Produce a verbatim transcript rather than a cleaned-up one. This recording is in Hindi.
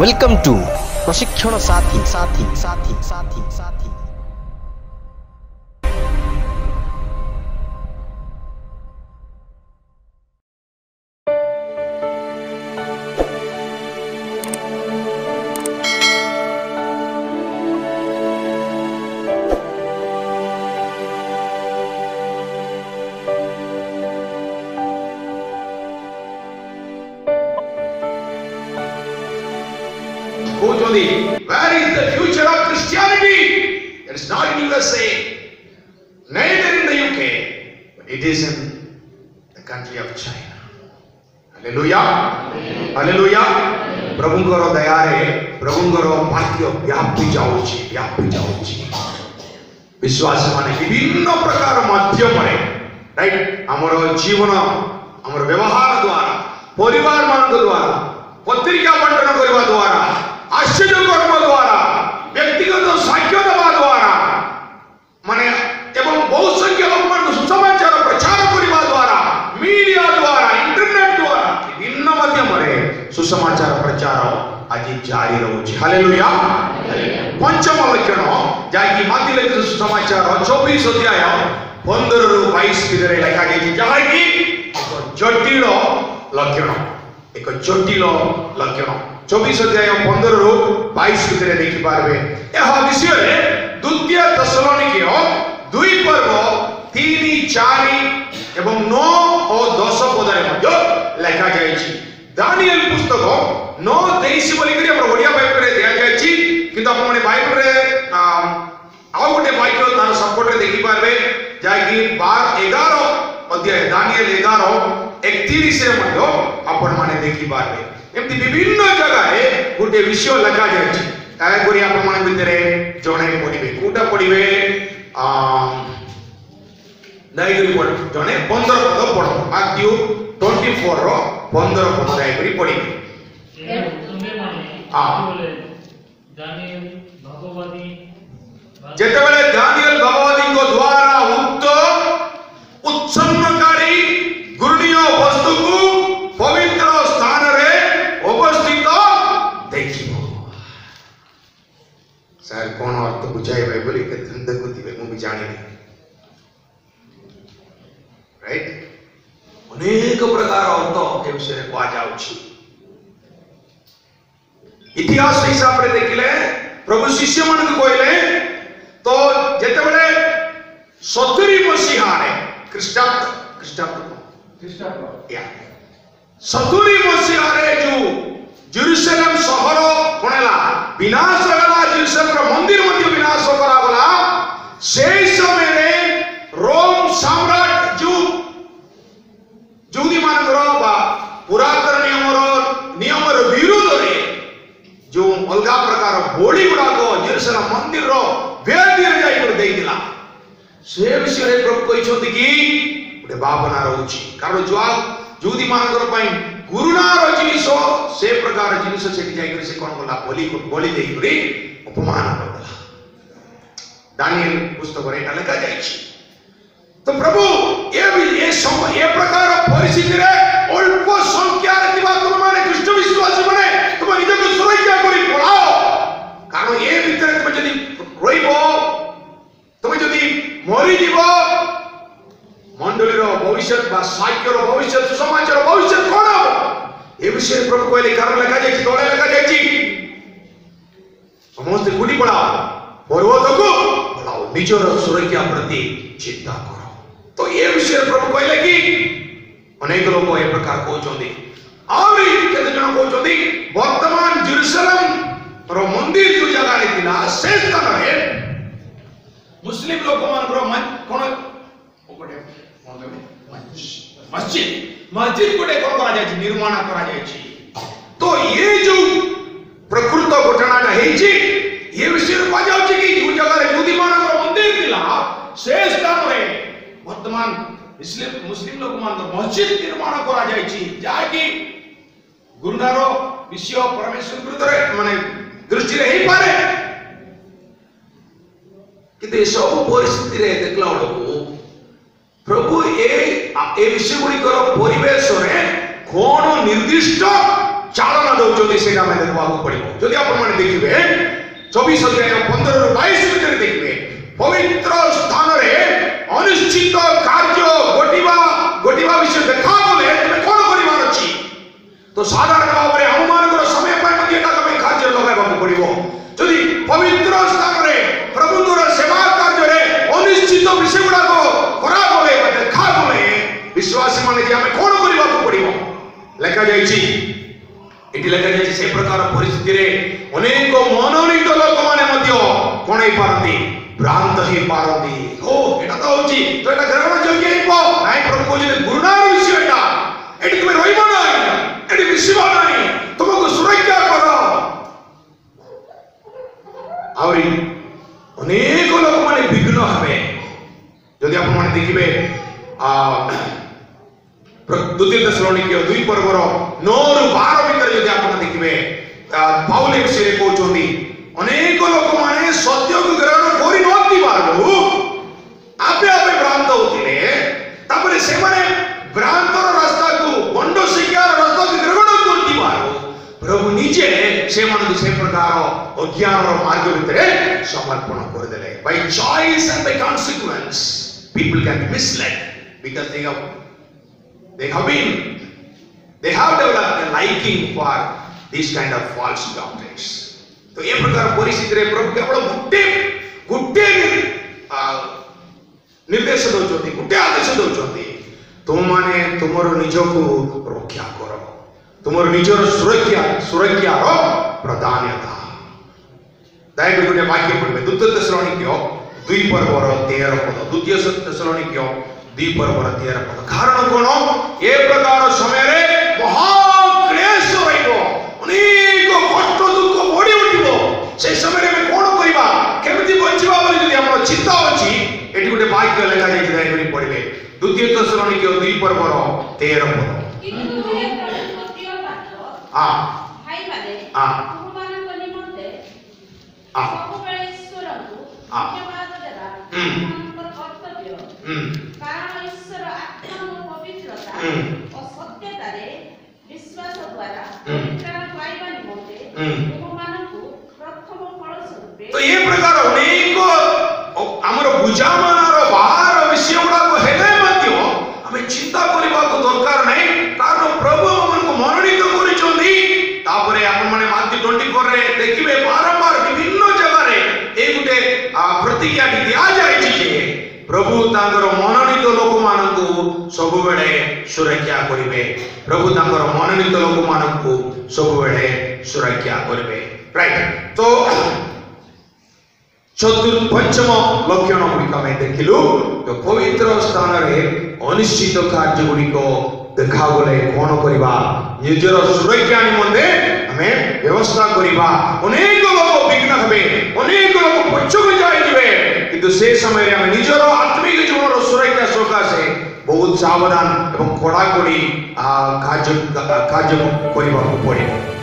वेलकम टू प्रशिक्षण साथी साथी साथी साथी साथी Go to the where is the future of Christianity? It is not in U S A, neither in the U K, but it is in the country of China. Hallelujah! Hallelujah! प्रभु करो दयारे, प्रभु करो भारतीयों व्यापी जाओ जी, व्यापी जाओ जी. विश्वास माने विभिन्न प्रकार माध्यम मरे, right? हमारे जीवन, हमारे व्यवहार द्वारा, परिवार मार्ग द्वारा, पत्रिका बंटन करवा द्वारा. आश्चर्य कर्म द्वारा व्यक्तिगत साक्ष्य द्वारा माने एवं बहुत संख्यक सुसमाचार प्रचार करने द्वारा मीडिया द्वारा इंटरनेट द्वारा विभिन्न माध्यम सुसमाचार प्रचार आज जारी रहुछि. हालेलुया. पंचम लक्षण जहाँकि माती लगे सुसमाचार चौबीस अध्याय पंद्रह रु बाईस लेखा जहाँकि जटिल लक्षण एक जटिल लक्षण चौबीस अध्याय पंद्रह रु बाईस भितर देखि पारबे. यह विषय रे द्वितीय थेस्सलोनिकियो दुई पर्व तीन चार एवं नौ और दस पदरे मध्य लेखा जाय छी. दानियल पुस्तक नौ तेईस बोली करी हमर ओडिया बाइबल रे दिया जाय छी किंतु हम माने बाइबल रे आउ गोटे वाक्य तार सपोर्ट रे देखि पारबे जाकि बार ग्यारह अध्याय दानियल ग्यारह इकतीस रे मध्य अपन माने देखि पारबे. एमती विभिन्न जगह गोटे विषय लखा जाए आप भितर जड़े पढ़वे कौटा पढ़वे जड़े पंद्रह पद पढ़ मैथ्यू ट्वेंटी फोर रंदर पद जाए पढ़वे. जिते बड़े दानियल भगवती द्वारा उक्त उत्सन्नकारी घूर्णीय वस्तु को पवित्र सर कौन अर्थ बुझाई बाइबल के धंधे को दिवे मु भी जाने नहीं राइट अनेक प्रकार अर्थ के विषय को आ जाउ छी. इतिहास हिसाब रे देखिले प्रभु शिष्य मन को कहले तो जते बले सत्तरी मसीहा रे क्रिस्टाब्द क्रिस्टाब्द क्रिस्टाब्द या सत्तरी मसीहा रे जो जेरुसलेम शहर कोनेला विनाश होगला जेरुसलेम मंदिर मध्य विनाश होगला से समय रे रोम सम्राट जो जुदी मान करो बा पुरातन नियम रो नियम रो विरोध रे जो अलगा प्रकार बोली गुड़ा को जेरुसलेम मंदिर रो वेदिर जाई कर देई दिला से विषय रे प्रभु कहि छथि कि बडे बापना रहउछि कारण जो जुदी मान करो पई गुरुनार जिनिष से प्रकार जिनिष से जाकर से कोन बोला बोली को बोली देई करी अपमान करला. दानियल पुस्तक रे अलगा जाय छी तो प्रभु ए ए समय ए प्रकार परिस्थिति रे अल्प संख्या रे दिबा तुम माने कृष्ण विश्वासी माने तुम निज को सुरक्षा करी पळाओ कारण ए भीतर तुम यदि रोइबो तुम यदि मरि जीवो मंडली रो भविष्य बा साक्ष्य रो भविष्य समाज रो भविष्य कोन हो ए विषय प्रभु कोले कारण लगा जाय छी तोले लगा जाय छी समस्त गुडी पड़ाओ पर्वत को पड़ाओ निज रो सुरक्षा प्रति चिंता करो तो ए विषय प्रभु कोले कि अनेक लोग ए प्रकार को चोंदी और केते जन को चोंदी वर्तमान जेरुसलेम रो मंदिर जो जगह रे दिला से स्थान है मुस्लिम लोग मान रो मन कोन ओकडे मस्जिद मस्जिद को देखो करा जाय छी निर्माण करा जाय छी तो ये जो प्रकृत घटना है जी ये विषय को जाउ छी कि जो जगह रे बुद्धिमान को मंदिर दिला शेष स्थान रे वर्तमान मुस्लिम मुस्लिम लोग मान मस्जिद निर्माण करा जाय छी जाकि गुरुनारो विषय परमेश्वर विरुद्ध रे माने दृष्टि रे ही पारे किते सब परिस्थिति रे देखला लोग प्रभु ए ए विषय गुड़ी करो परिवेश रे कोन निर्दिष्ट ચાળાના દો જ્યોતિષીના મેં દેખવાવું પડ્યું જોદી આપણને દેખીવે चौबीस અધ્યાય पंद्रह बाईस મીટર દેખીવે પવિત્ર સ્થાનરે અનિશ્ચિત કાર્યો ગોટીવા ગોટીવા વિશે દેખાવલે તમે કોણ પરિવાર છે તો સાધારણ ભાવે અનુમાન કરો સમય પર મધ્ય ટાકા મે કાર્ય લગાવવું પડ્યું જોદી પવિત્ર સ્થાનરે પ્રભુનો સેવા કાર્યરે અનિશ્ચિત વિશે ગુડાકો ખરાબલે દેખાવલે વિશ્વાસી મને કે અમે કોણ પરિવાર પડ્યું લખા જાય છે इति लगा जाए से प्रकार परिस्थिति रे अनेक मनोनीत लोक माने मध्य कोणे पारती भ्रांत ही पारती हो एटा तो होची तो एटा ग्रहण योग्य हिपो नाही प्रभु को जे गुरुनार विषय एटा एटी तुमे रोइबो नाही एटी विषय नाही तुमको सुरक्षा करो आवरी अनेक लोक माने विघ्न हवे यदि आपण माने देखिबे आ द्वितीय थेसलोनिकियो दुई पर्वर नौ बारह यदि आपन देखिबे पाउल एक से कहउचोंदी अनेक लोक माने सत्य को ग्रहण करि नथि पारबो आपे आपे भ्रांत होतिले तापर से माने भ्रांतर रास्ता को बंड शिकार रास्ता को ग्रहण करति पारबो प्रभु नीचे से माने से प्रकार अज्ञान रो मार्ग भीतर समर्पण कर देले by choice and by consequence people can be misled because they have they have been They have developed a liking for these kind of false doctrines. तो ये प्रकार परिस्थिति रे प्रभु के बड़ो गुट्टे गुट्टे निर्देश दो जोती गुट्टे आदेश दो जोती तुम माने तुम्हारो निजो को रक्षा करो तुम्हारो निजो रो सुरक्षा सुरक्षा रो प्रदान्यता दायित्व गुटे वाक्य पढ़बे द्वितीय थेसलोनिकियो दुई पर्वर तेरह पद द्वितीय थेसलोनिकियो दुई पर्वर तेरह पद कारण कोनो ए प्रकार समय रे महाक्लेश होइबो अनेक कष्ट दुख बढी उठिबो से समय रे कोन करबा केमति बचिबा बोली जदि हमर चिंता अछि एटी गुटे वाक्य लेखा जाय जाय पड़बे द्वितीय थेसलोनिकियो दुई पर्वर तेरह पद किंतु हे तृतीय पाद आ भाई माने आ भगवान को निमते आ सबबेले ईश्वर को धन्यवाद देबा हमर कर्तव्य कारण ईश्वर आत्मा पवित्रता तो ये प्रकार अनेक आमर बुझामानार बाहर विषय गुड़ाक हेले मध्य आम चिंता करने दरकार ना कारण प्रभु आमको मनोनीत कर ट्वेंटी फोर रे देखिए बारंबार विभिन्न जगह ये गोटे प्रतिज्ञा दि जाए प्रभु तांकर मनोनीत लोक मानू सब बेले सुरक्षा करेंगे प्रभु तांकर मनोनीत लोक मानू सब बेले सुरक्षा करेंगे राइट तो चतुर्थ पंचम लक्षण गुड़िक आम देखिलु तो पवित्र स्थान अनिश्चित कार्य गुड़िक देखागले कौन करवा निजर सुरक्षा निम्ते आम व्यवस्था करवा अनेक लोक विघ्न हे अनेक लोक पक्षक जाए कि से समय आम निजर आत्मिक जीवन सुरक्षा सकाशे बहुत सावधान एवं कड़ाकड़ी कार्य कार्य करने को पड़े।